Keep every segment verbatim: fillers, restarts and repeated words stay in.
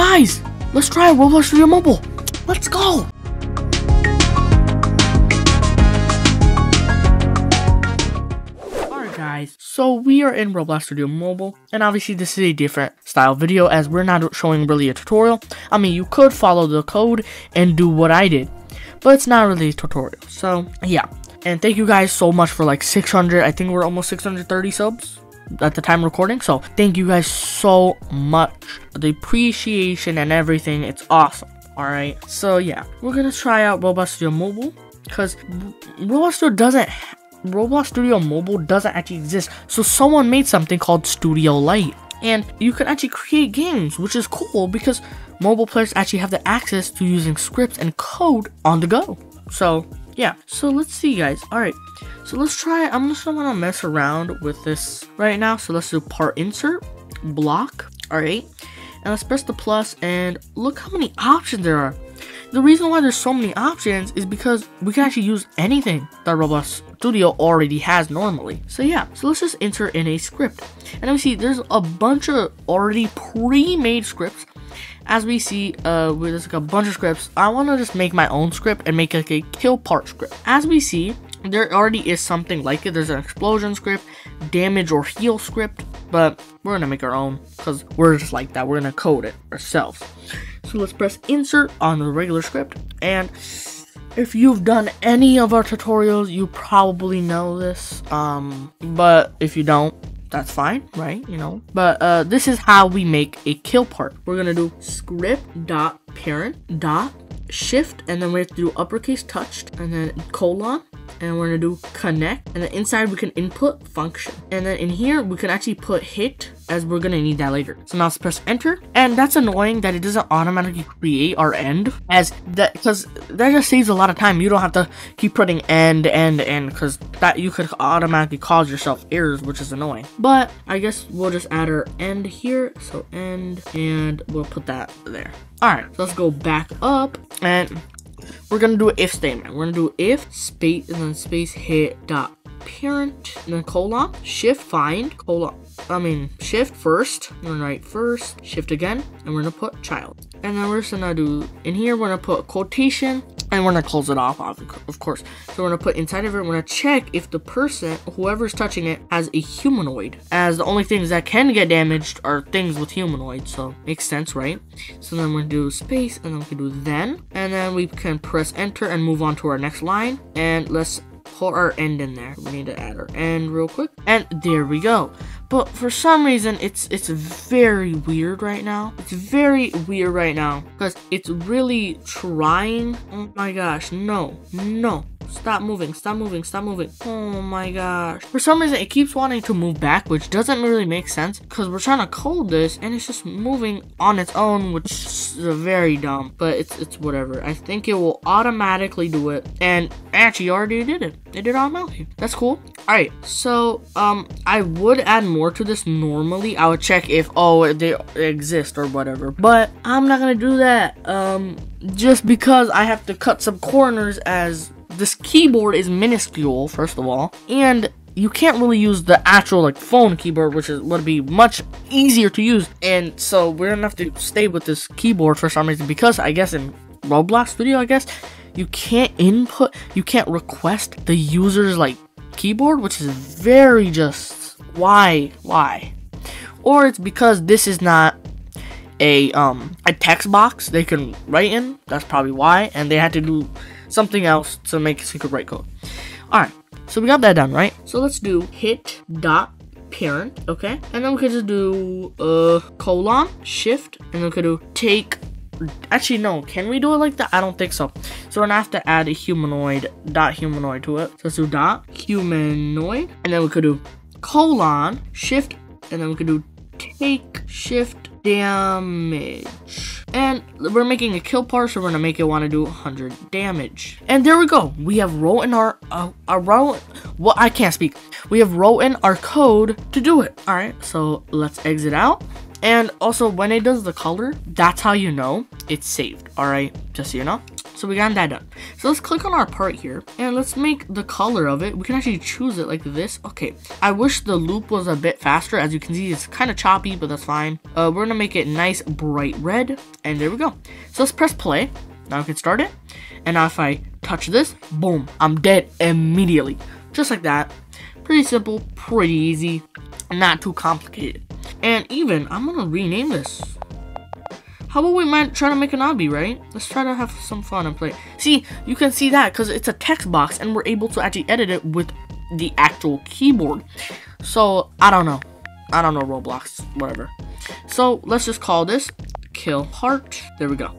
Guys, let's try a Roblox Studio Mobile. Let's go. Alright guys, so we are in Roblox Studio Mobile, and obviously this is a different style video as we're not showing really a tutorial. I mean, you could follow the code and do what I did, but it's not really a tutorial, so yeah. And thank you guys so much for like six hundred, I think we're almost six hundred thirty subs at the time recording, so thank you guys so much. The appreciation and everything, it's awesome. Alright, so yeah, we're gonna try out Roblox Studio Mobile, because Roblox Studio doesn't Roblox Studio Mobile doesn't actually exist, so someone made something called Studio Lite, and you can actually create games, which is cool because mobile players actually have the access to using scripts and code on the go. So yeah, so let's see guys. Alright, so let's try. I'm just gonna mess around with this right now, so let's do part insert, block, alright, and let's press the plus, and look how many options there are. The reason why there's so many options is because we can actually use anything that Roblox Studio already has normally. So yeah, so let's just insert in a script. And then we see there's a bunch of already pre-made scripts. As we see, uh, there's like a bunch of scripts. I want to just make my own script and make like a kill part script. As we see, there already is something like it. There's an explosion script, damage or heal script, but we're gonna make our own because we're just like that. We're gonna code it ourselves. So let's press insert on the regular script. And if you've done any of our tutorials, you probably know this. Um, but if you don't, that's fine, right? You know, but uh, this is how we make a kill part. We're gonna do script dot parent dot shift, and then we have to do uppercase touched, and then colon, and we're gonna do connect, and then inside we can input function, and then in here we can actually put hit, as we're gonna need that later. So now let's press enter, and that's annoying that it doesn't automatically create our end, as that, because that just saves a lot of time. You don't have to keep putting end end end, because that you could automatically cause yourself errors, which is annoying. But I guess we'll just add our end here, so end, and we'll put that there. All right, so let's go back up, and we're gonna do an if statement. We're gonna do if space and then space hit dot parent and then colon shift find colon I mean shift first. We're gonna write first, shift again, and we're gonna put child. And then we're just gonna do in here we're gonna put quotation, and we're gonna close it off, of course. So we're gonna put inside of it, we're gonna check if the person, whoever's touching it, has a humanoid, as the only things that can get damaged are things with humanoids, so makes sense, right? So then we're gonna do space, and then we can do then, and then we can press enter and move on to our next line, and let's put our end in there. We need to add our end real quick, and there we go. But for some reason, it's it's very weird right now. It's very weird right now because it's really trying. Oh my gosh, no, no. Stop moving, stop moving, stop moving. Oh my gosh. For some reason, it keeps wanting to move back, which doesn't really make sense because we're trying to code this and it's just moving on its own, which is very dumb, but it's it's whatever. I think it will automatically do it, and actually already did it. It did automatically. That's cool. All right, so um, I would add more to this normally. I would check if, oh, they exist or whatever, but I'm not gonna do that um, just because I have to cut some corners, as this keyboard is minuscule, first of all, and you can't really use the actual like phone keyboard, which is would be much easier to use. And so we're gonna have to stay with this keyboard for some reason, because I guess in Roblox Studio, I guess you can't input, you can't request the user's like keyboard, which is very just why why, or it's because this is not a um a text box they can write in. That's probably why, and they had to do something else to make a secret write code. Alright, so we got that done, right? So let's do hit dot parent, okay? And then we could just do uh colon shift, and then we could do take. Actually, no, can we do it like that? I don't think so. So we're gonna have to add a humanoid dot humanoid to it. So let's do dot humanoid, and then we could do colon shift, and then we could do take shift damage. And we're making a kill part, so we're gonna make it want to do one hundred damage. And there we go. We have written our uh, our row. Well, I can't speak. We have written our code to do it. All right. So let's exit out. And also, when it does the color, that's how you know it's saved. All right. Just so you know. So we got that done. So let's click on our part here and let's make the color of it. We can actually choose it like this. Okay, I wish the loop was a bit faster. As you can see, it's kind of choppy, but that's fine. Uh, we're gonna make it nice bright red, and there we go. So let's press play. Now we can start it. And now if I touch this, boom, I'm dead immediately. Just like that. Pretty simple, pretty easy, not too complicated. And even, I'm gonna rename this. How about we might try to make an obby, right? Let's try to have some fun and play. See, you can see that because it's a text box and we're able to actually edit it with the actual keyboard. So, I don't know. I don't know, Roblox, whatever. So, let's just call this Kill Part. There we go.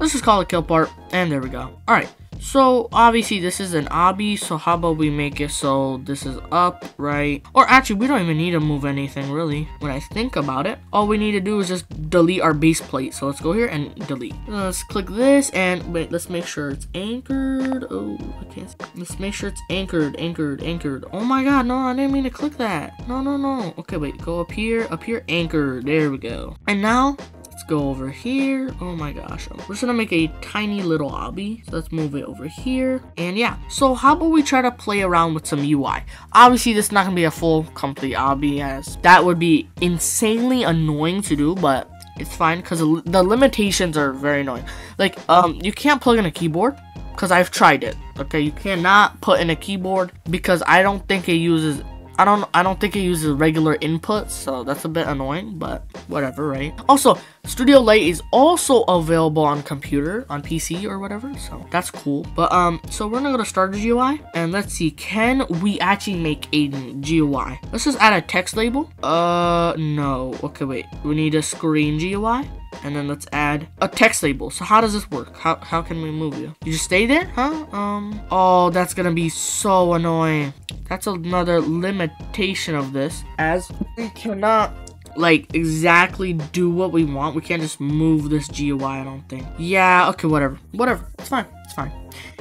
Let's just call it Kill Part, and there we go. Alright, so obviously this is an obby, so how about we make it so this is up, right? Or actually, we don't even need to move anything, really, when I think about it. All we need to do is just delete our base plate, so let's go here and delete. Let's click this, and wait, let's make sure it's anchored. Oh, I can't see. Let's make sure it's anchored, anchored, anchored. Oh my god, no, I didn't mean to click that. No, no, no. Okay, wait, go up here, up here, anchored. There we go. And now... let's go over here. Oh my gosh. We're just gonna make a tiny little obby. So let's move it over here. And yeah. So how about we try to play around with some U I? Obviously, this is not gonna be a full, complete obby, as that would be insanely annoying to do, but it's fine because the limitations are very annoying. Like, um, you can't plug in a keyboard because I've tried it. Okay, you cannot put in a keyboard because I don't think it uses. I don't I don't think it uses regular inputs, so that's a bit annoying, but whatever, right? Also, Studio Lite is also available on computer, on P C or whatever, so that's cool. But um, so we're gonna go to Starter G U I, and let's see, can we actually make a G U I? Let's just add a text label. Uh, no. Okay, wait. We need a screen G U I, and then let's add a text label. So how does this work? How how can we move you? You just stay there, huh? Um. Oh, that's gonna be so annoying. That's another limitation of this, as we cannot, like, exactly do what we want. We can't just move this G U I, I don't think. Yeah, okay, whatever. Whatever. It's fine. It's fine.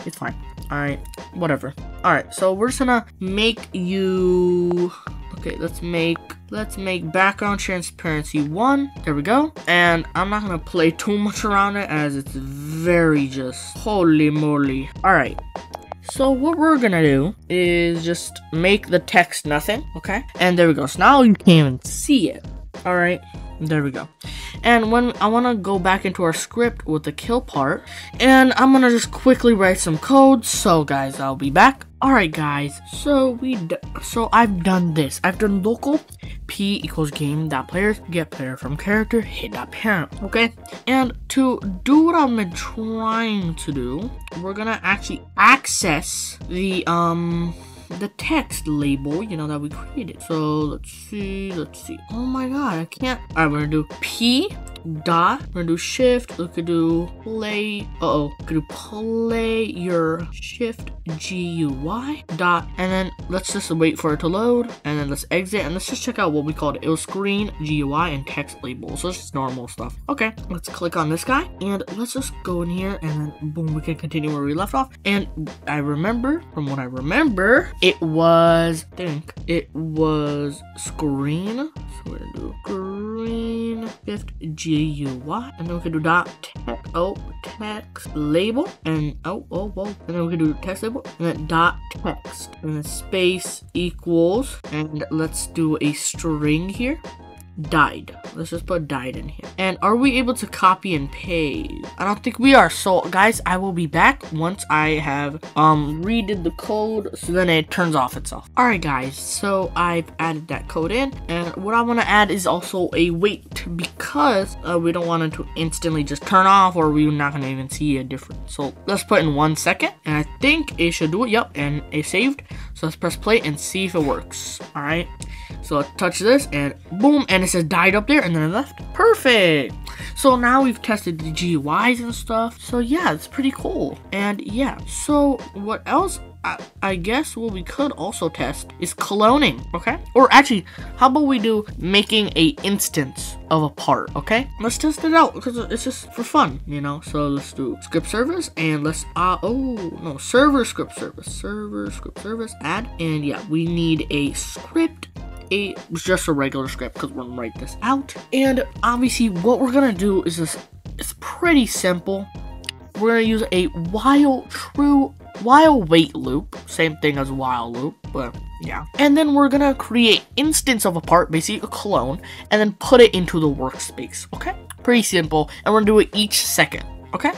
It's fine. Alright, whatever. Alright, so we're just gonna make you... okay, let's make... let's make background transparency one. There we go. And I'm not gonna play too much around it, as it's very just... holy moly. Alright. So what we're gonna do is just make the text nothing, okay? And there we go. So now you can't even see it. All right, there we go. And when I wanna go back into our script with the kill part, and I'm gonna just quickly write some code. So guys, I'll be back. All right, guys. So we, d so I've done this. I've done local p equals game dot players get player from character hit dot parent. Okay. And to do what I've been trying to do, we're gonna actually access the um. the text label, you know, that we created. So let's see, let's see. Oh my god, I can't. All right, we're gonna do P dot. We're gonna do shift. We could do play. Uh oh, we could do play your shift G U I dot. And then let's just wait for it to load. And then let's exit. And let's just check out what we called it. It was screen G U I and text label. So it's just normal stuff. Okay, let's click on this guy and let's just go in here and then boom, we can continue where we left off. And I remember from what I remember. It was, I think, it was screen, so we're gonna do screen shift G U I, and then we can do dot text, oh, text label, and oh, oh, oh, and then we can do text label, and then dot text, and then space equals, and let's do a string here. Died. Let's just put died in here. And are we able to copy and paste? I don't think we are. So guys, I will be back once I have um redid the code, so then it turns off itself. All right, guys. So I've added that code in, and what I want to add is also a wait, because uh, we don't want it to instantly just turn off, or we're not gonna even see a difference. So let's put in one second, and I think it should do it. Yep, and it saved. So let's press play and see if it works. All right. So let's touch this, and boom, and it says died up there, and then I left. Perfect. So now we've tested the G U Is and stuff. So yeah, it's pretty cool. And yeah, so what else? I, I guess what we could also test is cloning, okay? Or actually, how about we do making a instance of a part, okay? Let's test it out, because it's just for fun, you know? So let's do script service, and let's, uh, oh, no, server script service, server script service, add, and yeah, we need a script. It was just a regular script because we're gonna write this out. And obviously what we're gonna do is this, it's pretty simple. we're gonna use a while true while wait loop, same thing as while loop, but yeah. And then we're gonna create instance of a part, basically a clone, and then put it into the workspace. Okay, pretty simple. And we're gonna do it each second. Okay,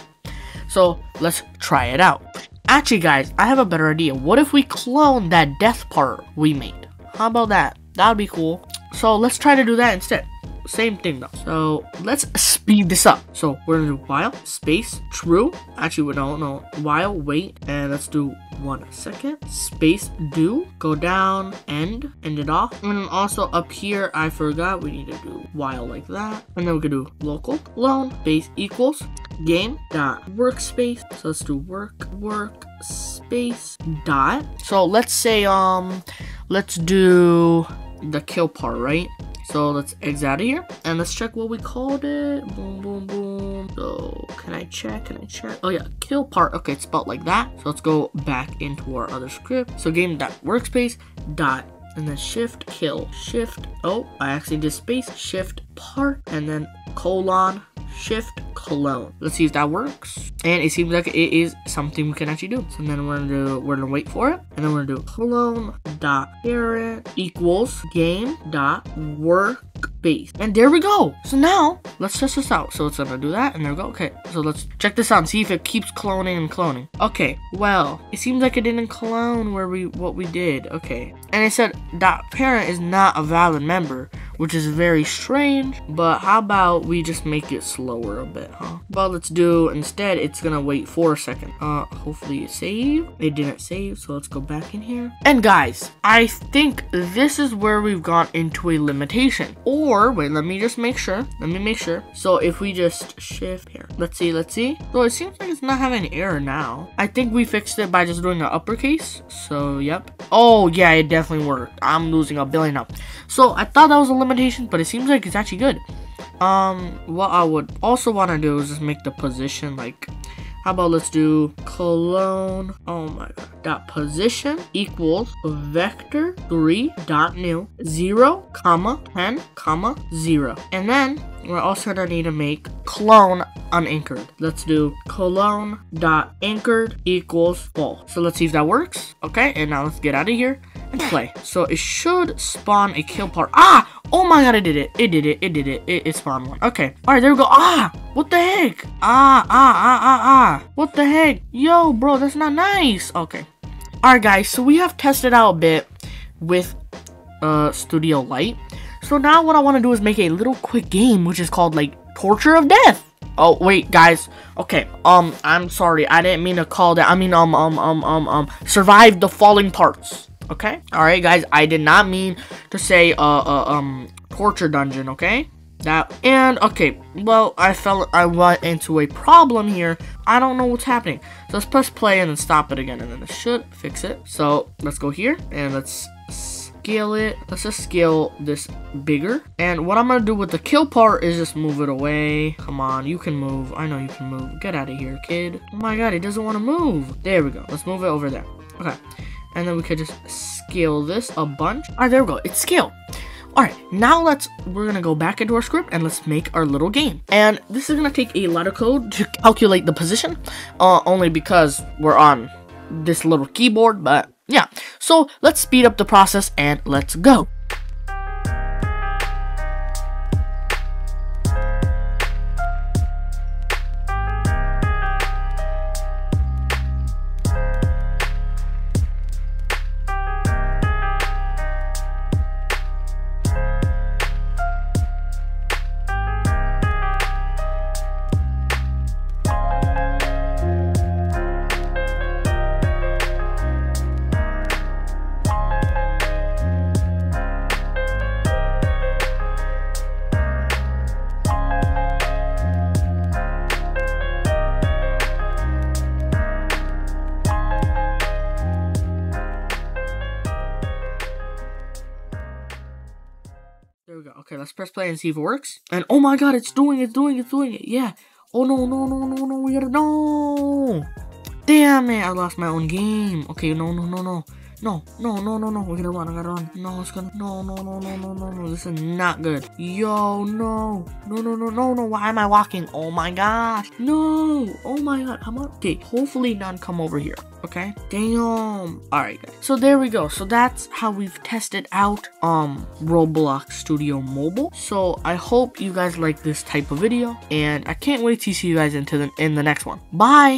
so let's try it out. Actually, guys, I have a better idea. What if we clone that death part we made? How about that? That would be cool. So let's try to do that instead. Same thing though. So let's speed this up. So we're gonna do while space true. Actually, we don't know while wait, and let's do one second space do go down end end it off. And then also up here, I forgot we need to do while like that. And then we can do local clone base equals game dot workspace. So let's do work work space dot. So let's say um let's do the kill part, right? So let's exit out of here and let's check what we called it. Boom, boom, boom. So can I check? Can I check? Oh yeah, kill part. Okay, it's spelled like that. So let's go back into our other script. So game dot workspace dot and then shift kill shift. Oh, I actually did space shift part and then colon shift clone. Let's see if that works. And it seems like it is something we can actually do. So then we're gonna do, we're gonna wait for it, and then we're gonna do clone dot parent equals game dot workspace. And there we go. So now let's test this out. So it's gonna do that, and there we go. Okay, so let's check this out and see if it keeps cloning and cloning. Okay, well, it seems like it didn't clone where we what we did. Okay, and it said dot parent is not a valid member, which is very strange, but how about we just make it slower a bit, huh? Well, let's do, instead, it's gonna wait for a second. Uh, hopefully it saved. It didn't save, so let's go back in here. And guys, I think this is where we've gone into a limitation. Or, wait, let me just make sure. Let me make sure. So if we just shift here. Let's see, let's see. So it seems like it's not having an error now. I think we fixed it by just doing an uppercase. So, yep. Oh, yeah, it definitely worked. I'm losing a billion up. So I thought that was a limitation, but it seems like it's actually good. Um, what I would also want to do is just make the position like, how about let's do colon, oh my god, dot position equals vector three dot new zero comma ten comma zero. And then we're also gonna need to make clone unanchored. Let's do colon dot anchored equals full. So let's see if that works. Okay, and now let's get out of here and play. So it should spawn a kill part. Ah! Oh my god, it did it. It did it. It did it. It, it spawned one. Okay. Alright, there we go. Ah! What the heck? Ah, ah, ah, ah, ah. What the heck? Yo, bro, that's not nice. Okay. Alright, guys. So we have tested out a bit with uh, Studio Lite. So now what I want to do is make a little quick game, which is called, like, Torture of Death. Oh, wait, guys. Okay. Um, I'm sorry. I didn't mean to call that. I mean, um, um, um, um, um, Survive the Falling Parts. Okay, all right guys, I did not mean to say uh, uh um torture dungeon. Okay, that and okay, well, I fell I went into a problem here. I don't know what's happening, so let's press play and then stop it again, and then it should fix it. So let's go here and let's scale it. Let's just scale this bigger. And what I'm gonna do with the kill part is just move it away. Come on, you can move. I know you can move. Get out of here, kid. Oh my god, it doesn't want to move. There we go. Let's move it over there. Okay. And then we could just scale this a bunch. All right, there we go. It's scaled. All right, now let's, we're going to go back into our script and let's make our little game. And this is going to take a lot of code to calculate the position, uh, only because we're on this little keyboard, but yeah. So let's speed up the process and let's go. Okay, let's press play and see if it works. And oh my god, it's doing it, doing it, doing it. Yeah. Oh no, no, no, no, no. We gotta, no. Damn it. I lost my own game. Okay, no, no, no, no. No, no, no, no, no. We're gonna run. I'm gonna run. No, it's gonna. No, no, no, no, no, no, no. This is not good. Yo, no. No, no, no, no, no. Why am I walking? Oh my gosh. No. Oh my god. Come on. Okay. Hopefully none come over here. Okay. Damn. Alright, guys. So there we go. So that's how we've tested out um Roblox Studio Mobile. So I hope you guys like this type of video. And I can't wait to see you guys into the in the next one. Bye.